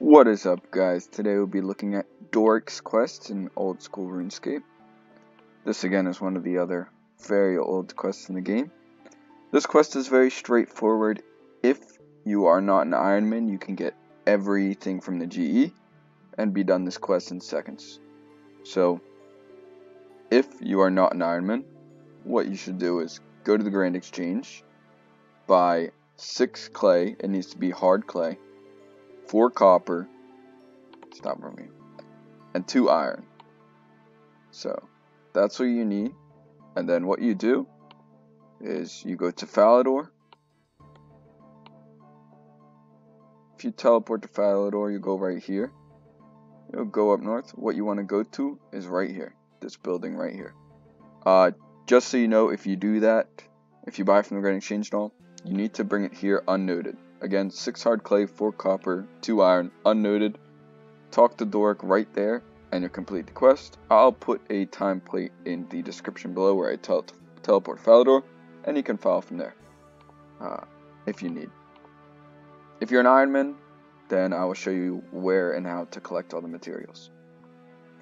What is up, guys? Today we'll be looking at Doric's Quest in Old School RuneScape. This again is one of the other very old quests in the game. This quest is very straightforward. If you are not an Ironman, you can get everything from the GE and be done this quest in seconds. So, if you are not an Ironman, what you should do is go to the Grand Exchange, buy 6 clay, it needs to be hard clay, 4 copper, stop for me, and 2 iron. So that's what you need. And then what you do is you go to Falador. If you teleport to Falador, you go right here. You'll go up north. What you want to go to is right here, this building right here. Just so you know, if you do that, if you buy from the Grand Exchange and all, you need to bring it here unnoted. Again, 6 hard clay, 4 copper, 2 iron, unnoted. Talk to Doric right there, and you'll complete the quest. I'll put a time plate in the description below where I teleport Falador, and you can follow from there if you need. If you're an Ironman, then I will show you where and how to collect all the materials.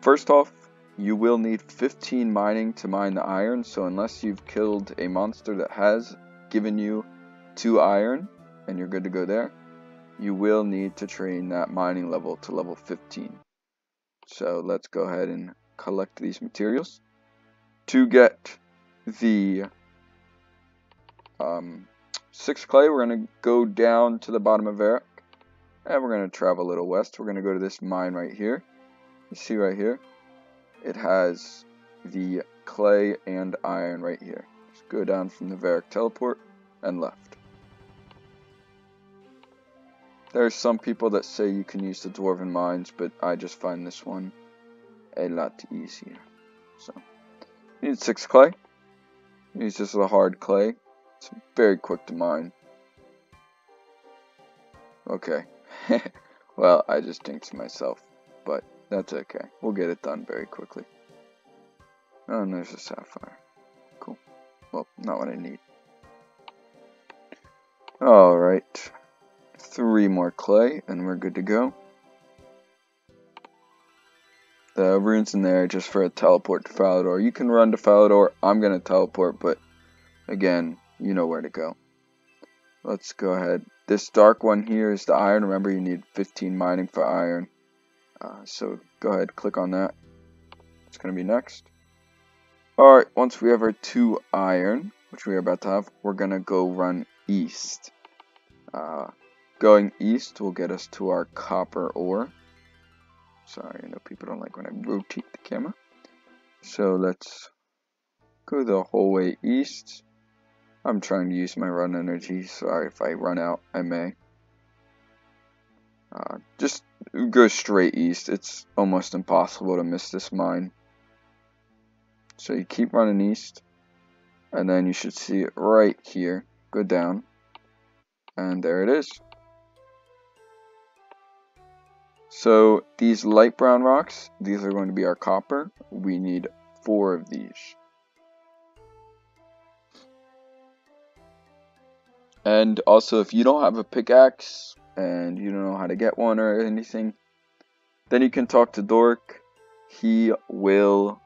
First off, you will need 15 mining to mine the iron, so unless you've killed a monster that has given you 2 iron, and you're good to go there, you will need to train that mining level to level 15. So let's go ahead and collect these materials. To get the 6 clay, we're going to go down to the bottom of Varrock, and we're going to travel a little west. We're going to go to this mine right here. You see right here, it has the clay and iron right here. Just go down from the Varrock teleport and left. There are some people that say you can use the dwarven mines, but I just find this one a lot easier. So, you need 6 clay. Use this as a hard clay. It's very quick to mine. Okay. Well, I just jinxed myself, but that's okay. We'll get it done very quickly. Oh, and there's a sapphire. Cool. Well, not what I need. Alright. 3 more clay, and we're good to go. The runes in there just for a teleport to Falador. You can run to Falador. I'm going to teleport, but again, you know where to go. Let's go ahead. This dark one here is the iron. Remember, you need 15 mining for iron. So go ahead, click on that. It's going to be next. Alright, once we have our 2 iron, which we are about to have, we're going to go run east. Going east will get us to our copper ore. Sorry, I know people don't like when I rotate the camera. So let's go the whole way east. I'm trying to use my run energy. Sorry if I run out, I may. Just go straight east. It's almost impossible to miss this mine. So you keep running east, and then you should see it right here. Go down, and there it is. So these light brown rocks, these are going to be our copper. We need 4 of these. And also, if you don't have a pickaxe and you don't know how to get one or anything, then you can talk to Doric. He will,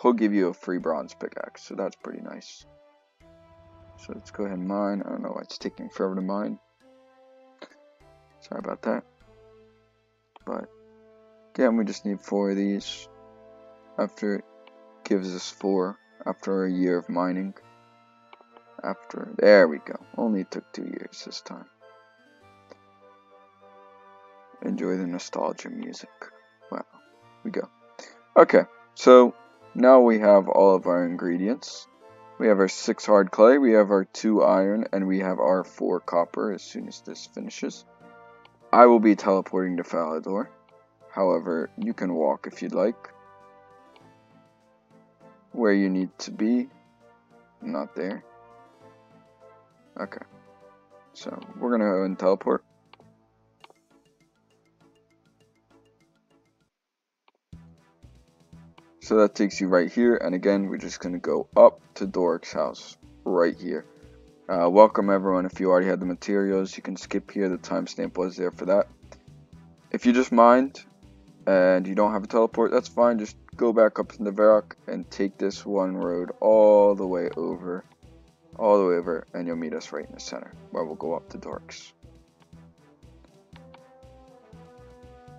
he'll give you a free bronze pickaxe, so that's pretty nice. So let's go ahead and mine. I don't know why it's taking forever to mine. Sorry about that. But again, we just need 4 of these. After it gives us 4 after a year of mining. After, there we go. Only took 2 years this time. Enjoy the nostalgia music. Wow, we go. Okay, so now we have all of our ingredients. We have our 6 hard clay, we have our 2 iron, and we have our 4 copper as soon as this finishes. I will be teleporting to Falador. However, you can walk if you'd like. Where you need to be. Not there. Okay. So, we're going to go and teleport. So that takes you right here. And again, we're just going to go up to Doric's house right here. Welcome everyone. If you already had the materials, you can skip here. The timestamp was there for that. If you just mined and you don't have a teleport, that's fine. Just go back up to the Varrock and take this one road all the way over. All the way over, and you'll meet us right in the center, where we'll go up to Doric's.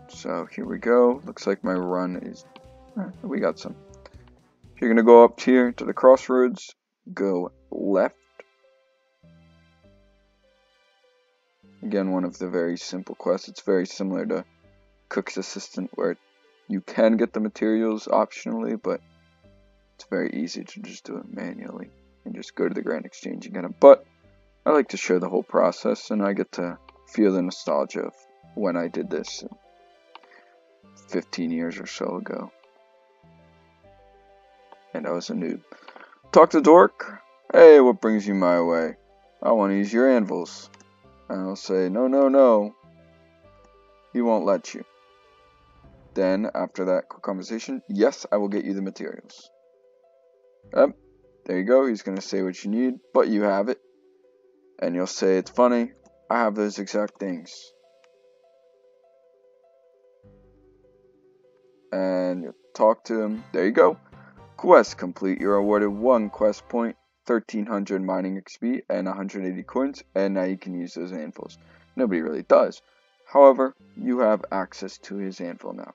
So here we go. Looks like my run is... we got some. You're going to go up here to the crossroads. Go left. Again, one of the very simple quests. It's very similar to Cook's Assistant, where you can get the materials optionally, but it's very easy to just do it manually. And just go to the Grand Exchange and get them. But I like to show the whole process, and I get to feel the nostalgia of when I did this 15 years or so ago, and I was a noob. Talk to Dork. Hey, what brings you my way? I want to use your anvils. And I'll say, no, no, no. He won't let you. Then, after that quick conversation, yes, I will get you the materials. There you go, he's going to say what you need, but you have it. And you'll say, it's funny, I have those exact things. And you'll talk to him. There you go. Quest complete. You're awarded 1 quest point, 1300 mining XP, and 180 coins, and now you can use those anvils. Nobody really does. However, you have access to his anvil now.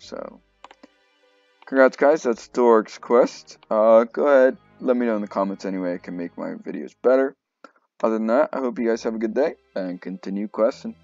So... congrats guys, that's Doric's Quest. Go ahead, let me know in the comments any way I can make my videos better. Other than that, I hope you guys have a good day, and continue questing.